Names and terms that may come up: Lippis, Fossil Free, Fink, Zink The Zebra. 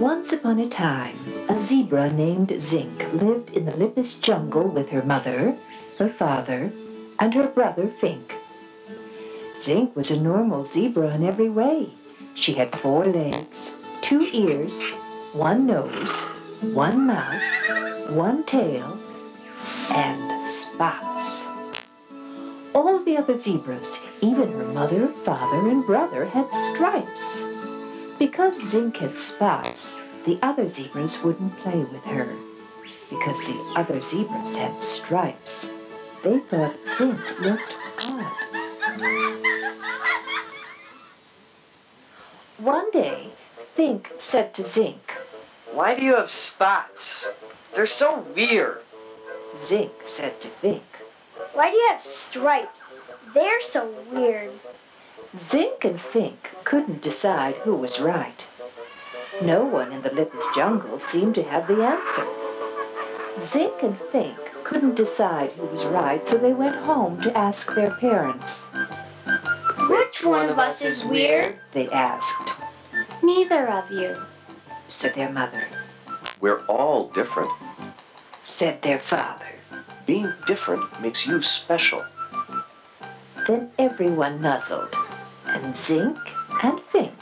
Once upon a time, a zebra named Zink lived in the Lippis jungle with her mother, her father, and her brother Fink. Zink was a normal zebra in every way. She had 4 legs, 2 ears, 1 nose, 1 mouth, 1 tail, and spots. All the other zebras, even her mother, father, and brother, had stripes. Because Zink had spots, the other zebras wouldn't play with her. Because the other zebras had stripes, they thought Zink looked odd. One day, Fink said to Zink, "Why do you have spots? They're so weird." Zink said to Fink, "Why do you have stripes? They're so weird." Zink and Fink couldn't decide who was right. No one in the Lippis jungle seemed to have the answer. Zink and Fink couldn't decide who was right, so they went home to ask their parents. "Which one of us is weird?" they asked. "Neither of you," said their mother. "We're all different," said their father. "Being different makes you special." Then everyone nuzzled, and Zink and Fink